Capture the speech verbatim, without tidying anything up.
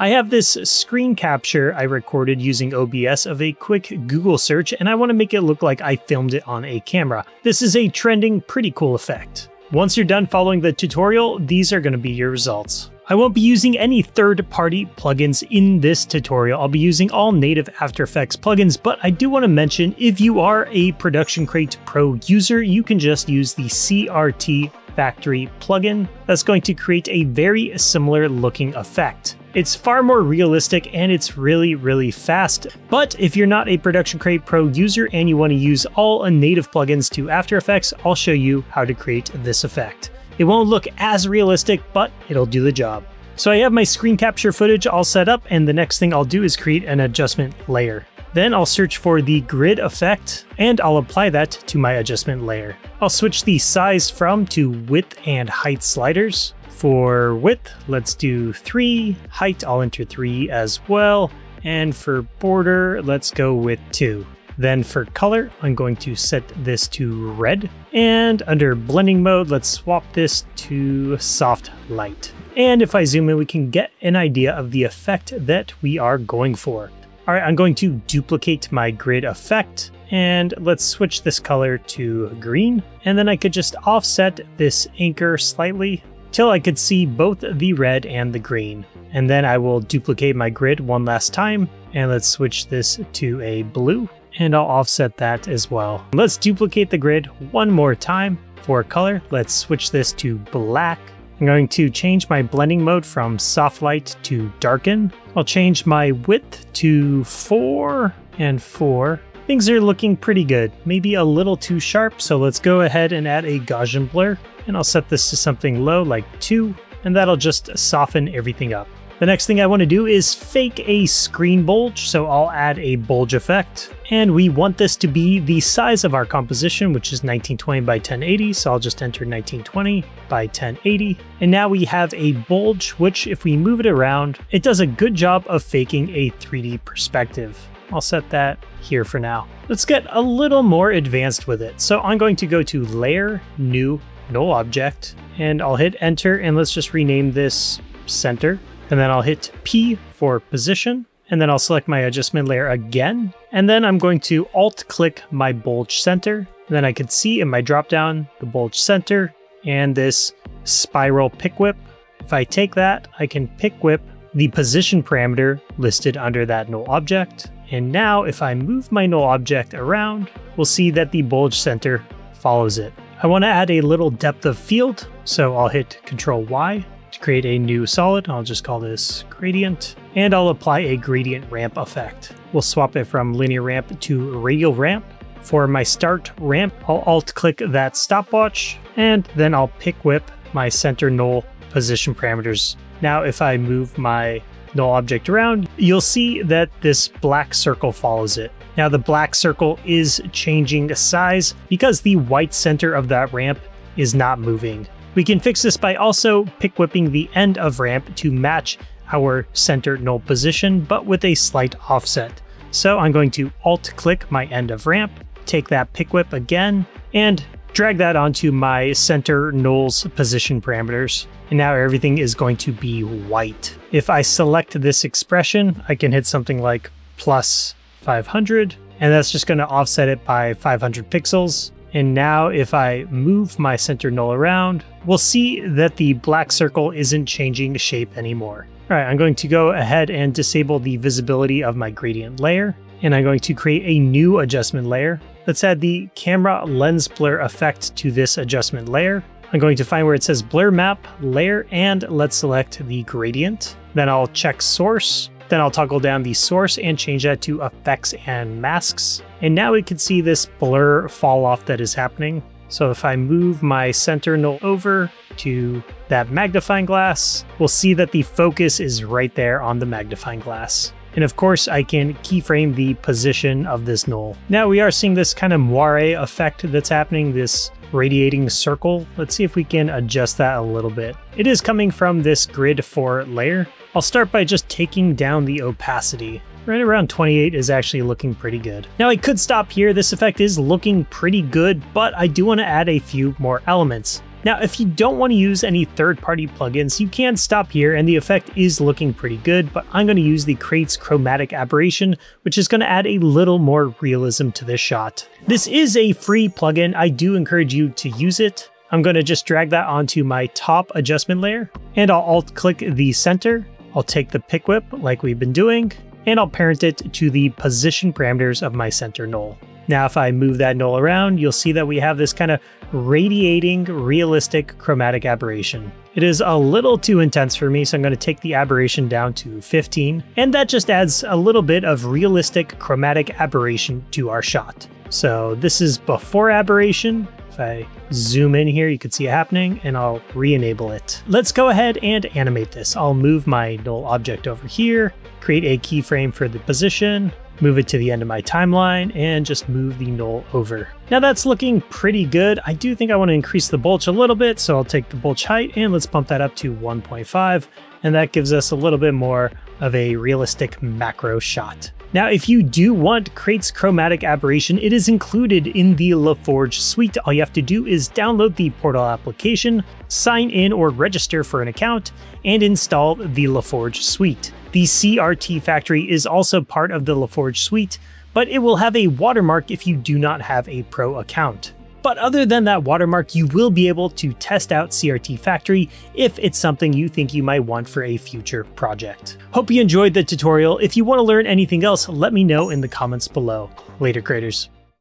I have this screen capture I recorded using O B S of a quick Google search, and I want to make it look like I filmed it on a camera. This is a trending, pretty cool effect. Once you're done following the tutorial, these are going to be your results. I won't be using any third-party plugins in this tutorial. I'll be using all native After Effects plugins, but I do want to mention if you are a Production Crate Pro user, you can just use the C R T Factory plugin. That's going to create a very similar looking effect. It's far more realistic and it's really, really fast. But if you're not a Production Crate Pro user and you want to use all native plugins to After Effects, I'll show you how to create this effect. It won't look as realistic, but it'll do the job. So I have my screen capture footage all set up, and the next thing I'll do is create an adjustment layer. Then I'll search for the grid effect and I'll apply that to my adjustment layer. I'll switch the size from to width and height sliders. For width, let's do three. Height, I'll enter three as well. And for border, let's go with two. Then for color, I'm going to set this to red. And under blending mode, let's swap this to soft light. And if I zoom in, we can get an idea of the effect that we are going for. All right, I'm going to duplicate my grid effect and let's switch this color to green. And then I could just offset this anchor slightly till I could see both the red and the green. And then I will duplicate my grid one last time and let's switch this to a blue and I'll offset that as well. Let's duplicate the grid one more time. For color, let's switch this to black. I'm going to change my blending mode from soft light to darken. I'll change my width to four and four. Things are looking pretty good, maybe a little too sharp. So let's go ahead and add a Gaussian blur and I'll set this to something low like two and that'll just soften everything up. The next thing I want to do is fake a screen bulge. So I'll add a bulge effect and we want this to be the size of our composition, which is nineteen twenty by ten eighty. So I'll just enter nineteen twenty by ten eighty. And now we have a bulge, which if we move it around, it does a good job of faking a three D perspective. I'll set that here for now. Let's get a little more advanced with it. So I'm going to go to layer, new, null object, and I'll hit enter. And let's just rename this center. And then I'll hit P for position, and then I'll select my adjustment layer again. And then I'm going to alt click my bulge center. And then I can see in my drop down the bulge center and this spiral pick whip. If I take that, I can pick whip the position parameter listed under that null object. And now if I move my null object around, we'll see that the bulge center follows it. I want to add a little depth of field, so I'll hit Control Y. To create a new solid, I'll just call this gradient, and I'll apply a gradient ramp effect. We'll swap it from linear ramp to radial ramp. For my start ramp, I'll alt click that stopwatch, and then I'll pick whip my center null position parameters. Now, if I move my null object around, you'll see that this black circle follows it. Now the black circle is changing size because the white center of that ramp is not moving. We can fix this by also pick whipping the end of ramp to match our center null position, but with a slight offset. So I'm going to alt click my end of ramp, take that pick whip again, and drag that onto my center null's position parameters. And now everything is going to be white. If I select this expression, I can hit something like plus five hundred, and that's just going to offset it by five hundred pixels. And now if I move my center null around, we'll see that the black circle isn't changing shape anymore. All right, I'm going to go ahead and disable the visibility of my gradient layer, and I'm going to create a new adjustment layer. Let's add the camera lens blur effect to this adjustment layer. I'm going to find where it says blur map, layer, and let's select the gradient. Then I'll check source. Then I'll toggle down the source and change that to effects and masks. And now we can see this blur fall off that is happening. So if I move my center null over to that magnifying glass, we'll see that the focus is right there on the magnifying glass. And of course I can keyframe the position of this null. Now we are seeing this kind of moire effect that's happening, this radiating circle. Let's see if we can adjust that a little bit. It is coming from this grid four layer. I'll start by just taking down the opacity. Right around twenty-eight is actually looking pretty good. Now I could stop here. This effect is looking pretty good, but I do want to add a few more elements. Now, if you don't want to use any third-party plugins, you can stop here and the effect is looking pretty good, but I'm going to use the Crates chromatic aberration, which is going to add a little more realism to this shot. This is a free plugin. I do encourage you to use it. I'm going to just drag that onto my top adjustment layer, and I'll alt-click the center. I'll take the pick whip like we've been doing, and I'll parent it to the position parameters of my center null. Now, if I move that null around, you'll see that we have this kind of radiating, realistic chromatic aberration. It is a little too intense for me, so I'm going to take the aberration down to fifteen, and that just adds a little bit of realistic chromatic aberration to our shot. So this is before aberration. If I zoom in here, you can see it happening, and I'll re-enable it. Let's go ahead and animate this. I'll move my null object over here, create a keyframe for the position, move it to the end of my timeline, and just move the null over. Now that's looking pretty good. I do think I want to increase the bulge a little bit, so I'll take the bulge height and let's bump that up to one point five, and that gives us a little bit more of a realistic macro shot. Now, if you do want Crates chromatic aberration, it is included in the LaForge suite. All you have to do is download the portal application, sign in or register for an account, and install the LaForge suite. The C R T Factory is also part of the LaForge suite, but it will have a watermark if you do not have a pro account. But other than that watermark, you will be able to test out C R T Factory if it's something you think you might want for a future project. Hope you enjoyed the tutorial. If you want to learn anything else, let me know in the comments below. Later, creators.